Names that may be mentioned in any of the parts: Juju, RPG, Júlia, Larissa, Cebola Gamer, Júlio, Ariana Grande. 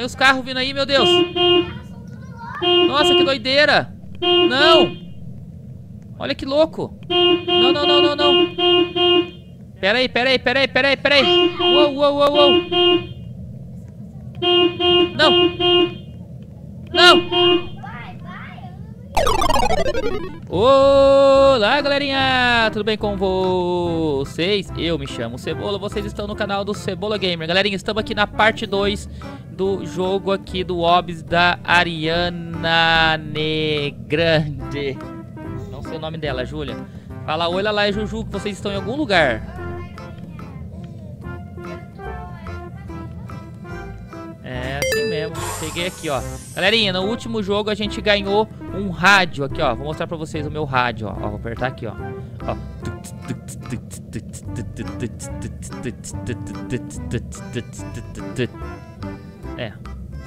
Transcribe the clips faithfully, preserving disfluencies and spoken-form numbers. Aí os carros vindo aí, meu Deus. Nossa, que doideira. Não. Olha que louco. Não, não, não, não, não. Pera aí, pera aí, pera aí, pera aí, pera aí. Uou, uou, uou, uou. Não. Não. Olá, galerinha, tudo bem com vocês? Eu me chamo Cebola, vocês estão no canal do Cebola Gamer. Galerinha, estamos aqui na parte dois do jogo aqui do O B S da Ariana Grande. Não sei o nome dela, Júlia. Fala, oi, lá, é Juju, que vocês estão em algum lugar. É assim mesmo, cheguei aqui, ó. Galerinha, no último jogo a gente ganhou um rádio aqui, ó. Vou mostrar pra vocês o meu rádio, ó. ó vou apertar aqui, ó. ó. É,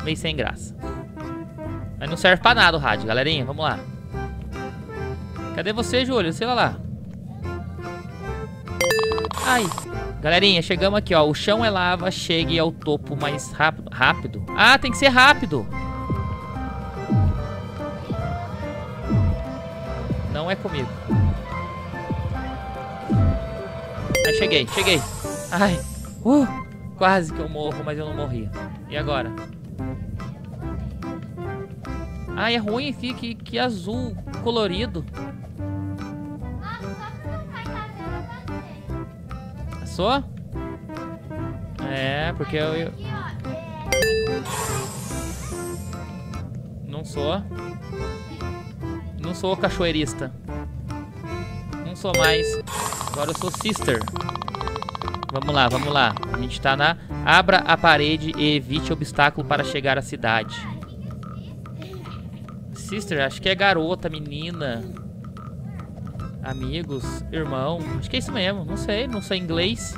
meio sem graça. Mas não serve pra nada o rádio, galerinha. Vamos lá. Cadê você, Júlio? Sei lá lá. Ai. Galerinha, chegamos aqui, ó. O chão é lava, chegue ao topo mais rápido. Rápido? Ah, tem que ser rápido. Não é comigo. Ah, cheguei, cheguei. Ai, uh, quase que eu morro, mas eu não morri. E agora? Ai, é ruim aqui, que, que azul colorido. Passou? É, porque eu... eu... Não sou. Não sou cachoeirista. Não sou mais. Agora eu sou sister. Vamos lá, vamos lá. A gente tá na... Abra a parede e evite obstáculo para chegar à cidade. Sister, acho que é garota, menina. Amigos, irmão. Acho que é isso mesmo. Não sei, não sei inglês.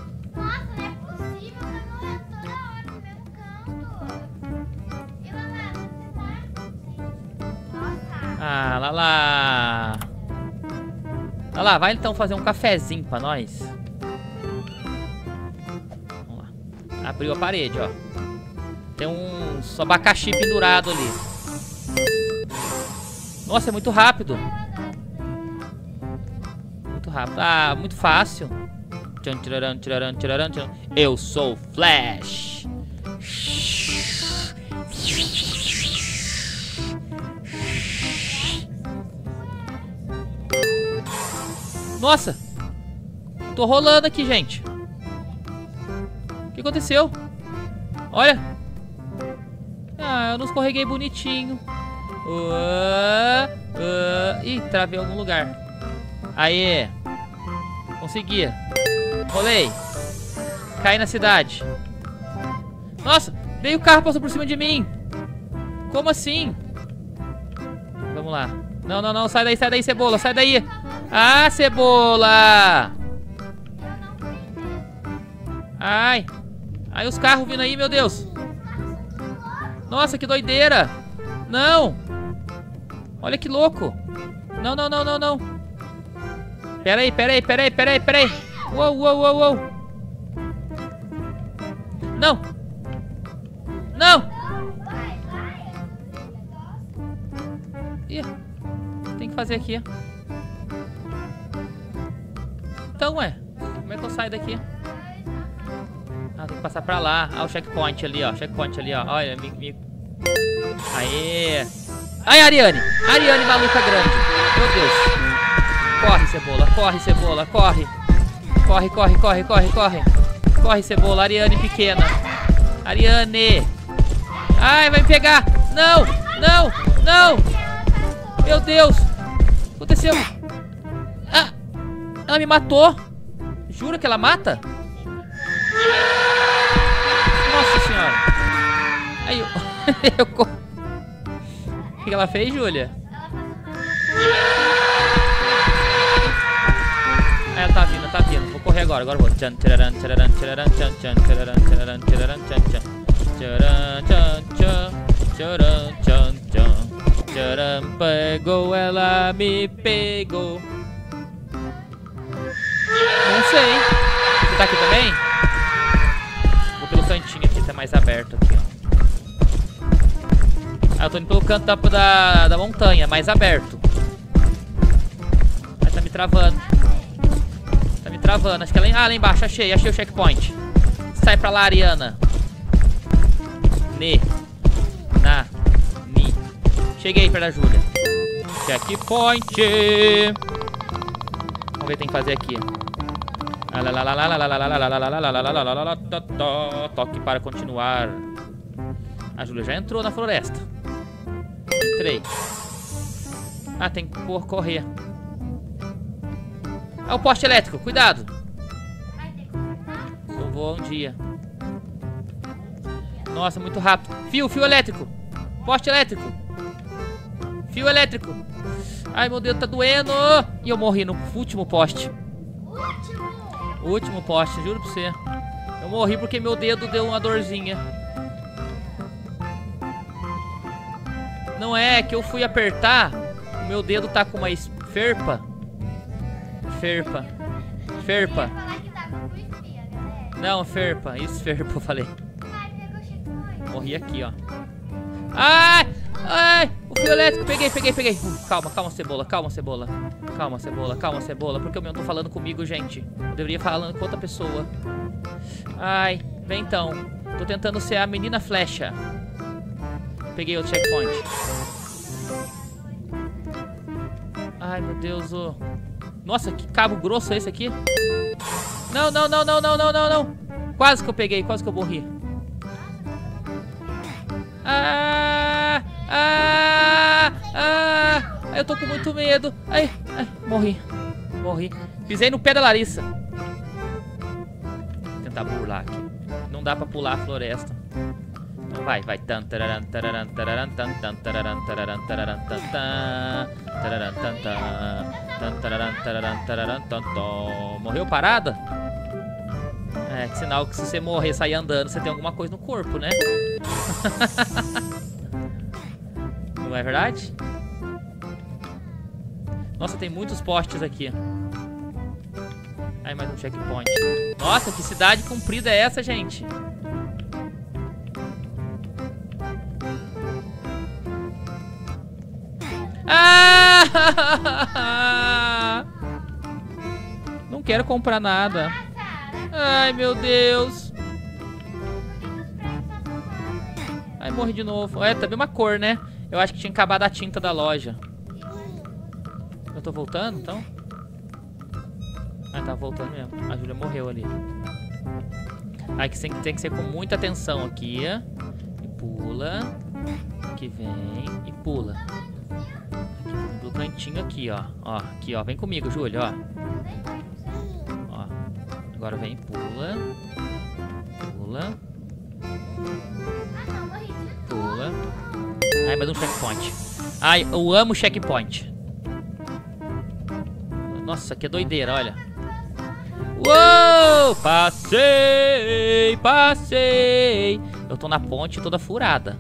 Ah, lá lá. Lá lá, vai então fazer um cafezinho pra nós. Vamos lá. Abriu a parede, ó. Tem uns abacaxi pendurado ali. Nossa, é muito rápido. Muito rápido. Ah, muito fácil. Eu sou Flash. Nossa, tô rolando aqui, gente. O que aconteceu? Olha. Ah, eu não escorreguei bonitinho. uh, uh, Ih, travei algum lugar. Aê. Consegui. Rolei. Caí na cidade. Nossa, veio o carro, passou por cima de mim. Como assim? Vamos lá. Não, não, não, sai daí, sai daí, Cebola, sai daí. Ah, Cebola! Ai! Ai, os carros vindo aí, meu Deus! Nossa, que doideira! Não! Olha que louco! Não, não, não, não, não! Pera aí, pera aí, pera aí, pera aí, pera aí! Uou, uou, uou, uou! Não! Não! Ih! Tem que fazer aqui, ó. Então, ué, como é que eu saio daqui? Ah, tem que passar pra lá. Ah, o checkpoint ali, ó. Checkpoint ali, ó. Olha, me, me... Aê! Ai, Ariane! Ariane maluca grande! Meu Deus! Corre, Cebola! Corre, Cebola! Corre! Corre, corre, corre, corre, corre! Corre, Cebola! Ariane pequena! Ariane! Ai, vai me pegar! Não! Não! Não! Meu Deus! O que aconteceu? Ela me matou. Jura que ela mata? Nossa senhora. Aí eu... eu co... O que ela fez, Júlia? Ah, ela tá vindo, tá vindo. Vou correr agora, agora vou. Pegou, ela me pegou. Não sei. Você tá aqui também? Vou pelo cantinho aqui, tá mais aberto aqui, ó. Eu tô indo pelo canto da, da, da montanha, mais aberto. Mas tá me travando. Tá me travando. Acho que ela... Ah, lá embaixo, achei. Achei o checkpoint. Sai pra lá, Ariana. Ne. Na. Ni. Cheguei perto da Júlia. Checkpoint. Vamos ver o que tem que fazer aqui. Toque para continuar. A Júlia já entrou na floresta. Entrei. Ah, tem que por correr. Ah, o poste elétrico, cuidado. Eu vou um dia. Nossa, muito rápido. Fio, fio elétrico. Poste elétrico. Fio elétrico. Ai, meu Deus, tá doendo. E eu morri no último poste. O último poste, juro pra você. Eu morri porque meu dedo deu uma dorzinha. Não é que eu fui apertar, o meu dedo tá com uma esferpa. Ferpa. Ferpa. Não, ferpa. Esferpa, eu falei. Morri aqui, ó. Ai! Ai! O fio elétrico. Peguei, peguei, peguei. Uh, calma, calma, cebola. Calma, cebola. Calma, cebola. Calma, cebola. Porque eu não tô falando comigo, gente. Eu deveria estar falando com outra pessoa. Ai. Vem então. Tô tentando ser a menina flecha. Peguei outro checkpoint. Ai, meu Deus. Oh. Nossa, que cabo grosso é esse aqui? Não, não, não, não, não, não, não, não. Quase que eu peguei, quase que eu morri. Ah, ah, ah. Eu tô com muito medo. Ai, ai, morri. Morri. Pisei no pé da Larissa. Vou tentar burlar aqui. Não dá pra pular a floresta. Vai, vai. Morreu parada? É, que sinal que se você morrer e sair andando, você tem alguma coisa no corpo, né? Não é verdade? Nossa, tem muitos postes aqui. Aí, mais um checkpoint. Nossa, que cidade comprida é essa, gente? Ah! Não quero comprar nada. Ai, meu Deus. Ai, morri de novo. É, tá bem uma cor, né? Eu acho que tinha acabado a tinta da loja. Eu tô voltando, então? Ah, tá voltando mesmo. A Júlia morreu ali. Ai, que tem que ser com muita atenção aqui. E pula. Aqui vem. E pula. Do cantinho aqui, ó. Ó, aqui, ó. Vem comigo, Júlio, ó. Ó. Agora vem, pula. Pula. Pula. Ai, mais um checkpoint. Ai, eu amo checkpoint. Nossa, que doideira, olha. Uou! Passei! Passei! Eu tô na ponte toda furada.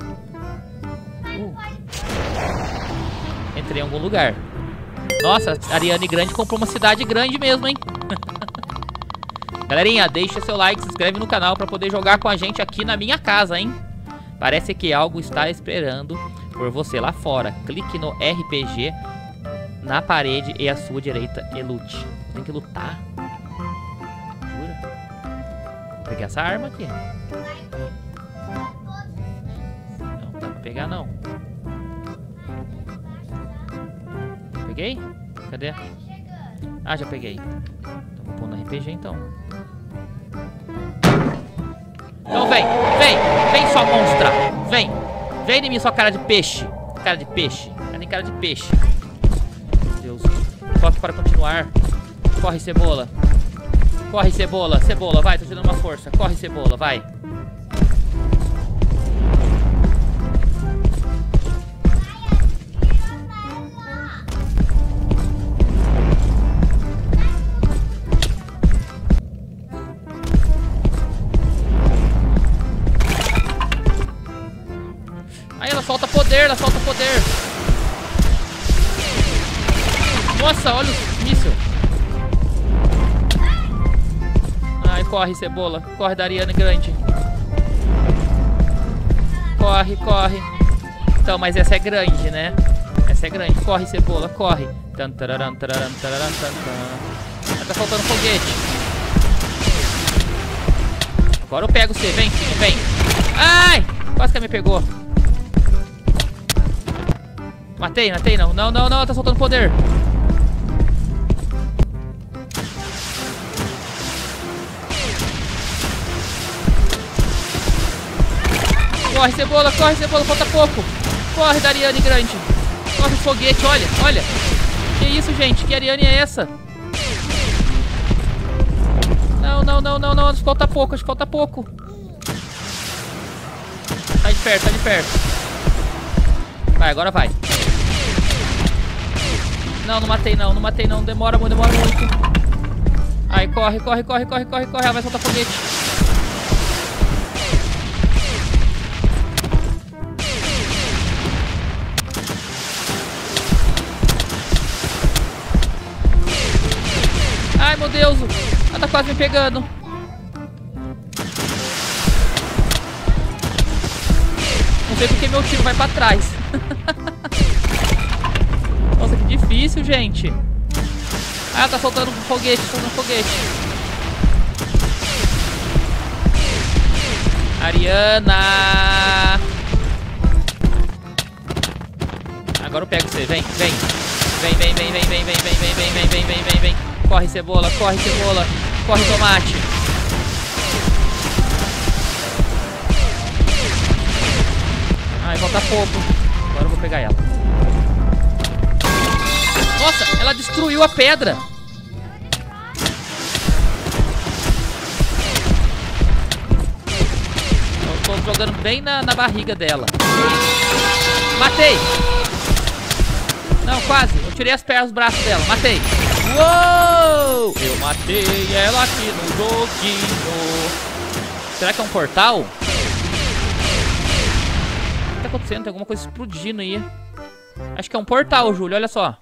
Entrei em algum lugar. Nossa, a Ariana Grande comprou uma cidade grande mesmo, hein? Galerinha, deixa seu like, se inscreve no canal pra poder jogar com a gente aqui na minha casa, hein? Parece que algo está esperando por você lá fora. Clique no R P G na parede e à sua direita e lute. Tem que lutar? Jura? Vou pegar essa arma aqui. Não, não dá pra pegar não. Peguei? Cadê? Ah, já peguei. Então vou pôr no R P G então. Então vem, vem, vem sua monstra. Vem, vem em mim sua cara de peixe. Cara de peixe, ela tem cara de peixe. Meu Deus. Toque para continuar. Corre, cebola. Corre, cebola, cebola, vai, tô te dando uma força. Corre, cebola, vai. Solta poder, ela solta poder. Nossa, olha o míssil. Ai, corre, cebola. Corre da Ariana Grande. Corre, corre. Então, mas essa é grande, né? Essa é grande. Corre, Cebola, corre. Tan, tararam, tararam, tararam, tan, tan. Tá faltando foguete. Agora eu pego você. Vem, vem. Ai! Quase que me pegou. Matei, matei, não. Não, não, não. Tá soltando poder. Corre, Cebola, corre, Cebola, falta pouco. Corre da Ariana Grande. Corre o foguete, olha, olha. Que isso, gente? Que Ariana é essa? Não, não, não, não, não. Falta pouco, acho que falta pouco. Tá de perto, tá de perto. Vai, agora vai. Não, não matei não, não matei não. Demora muito, demora muito. Aí, corre, corre, corre, corre, corre, corre. Ah, vai soltar foguete. Ai, meu Deus, ela tá quase me pegando. Não sei porque meu tiro vai pra trás. Nossa, que difícil, gente. Ah, ela tá soltando foguete, soltando foguete. Ariana. Agora eu pego você, vem, vem. Vem, vem, vem, vem, vem, vem, vem, vem, vem, vem, vem, vem, vem. Corre, Cebola, corre, Cebola, corre, Tomate. Ai, falta pouco. Agora eu vou pegar ela. Nossa, ela destruiu a pedra. Eu tô jogando bem na, na barriga dela. Matei. Não, quase. Eu tirei as pernas, os braços dela. Matei. Uou! Eu matei ela aqui no joguinho. Será que é um portal? O que tá acontecendo? Tem alguma coisa explodindo aí. Acho que é um portal, Júlio. Olha só.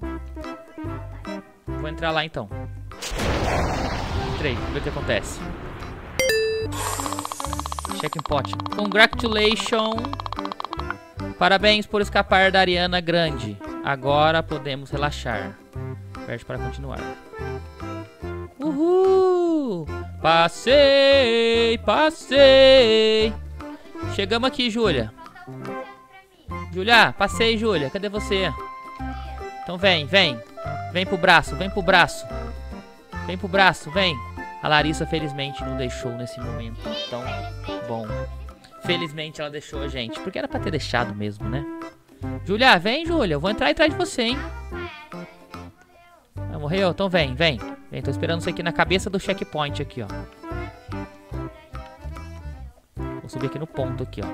Vou entrar lá então. Entrei. Vamos ver o que acontece. Checkpoint. Congratulations. Parabéns por escapar da Ariana Grande. Agora podemos relaxar. Aperte para continuar. Uhul! Passei, passei. Chegamos aqui, Júlia. Júlia, passei, Júlia. Cadê você? Então vem, vem. Vem pro braço, vem pro braço. Vem pro braço, vem. A Larissa, felizmente, não deixou nesse momento tão bom. Felizmente ela deixou a gente. Porque era pra ter deixado mesmo, né? Júlia, vem, Júlia. Eu vou entrar atrás de você, hein? Morreu? Então vem, vem. Vem, tô esperando isso aqui na cabeça do checkpoint aqui, ó. Vou subir aqui no ponto aqui, ó.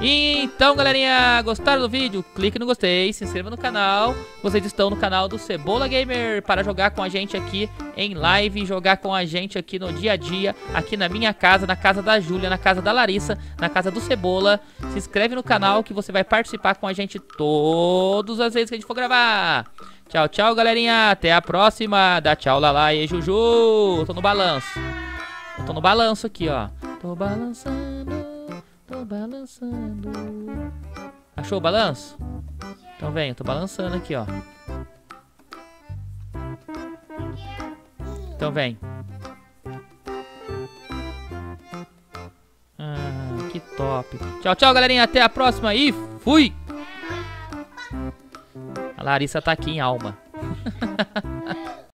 Então, galerinha, gostaram do vídeo? Clique no gostei, se inscreva no canal. Vocês estão no canal do Cebola Gamer para jogar com a gente aqui em live, jogar com a gente aqui no dia a dia, aqui na minha casa, na casa da Júlia, na casa da Larissa, na casa do Cebola. Se inscreve no canal que você vai participar com a gente todas as vezes que a gente for gravar. Tchau, tchau, galerinha. Até a próxima. Dá tchau, Lala e Juju. Tô no balanço. Eu tô no balanço aqui, ó. Tô balançando, tô balançando. Achou o balanço? Então vem, eu tô balançando aqui, ó. Então vem. Ah, que top. Tchau, tchau, galerinha. Até a próxima e fui! Larissa tá aqui em alma.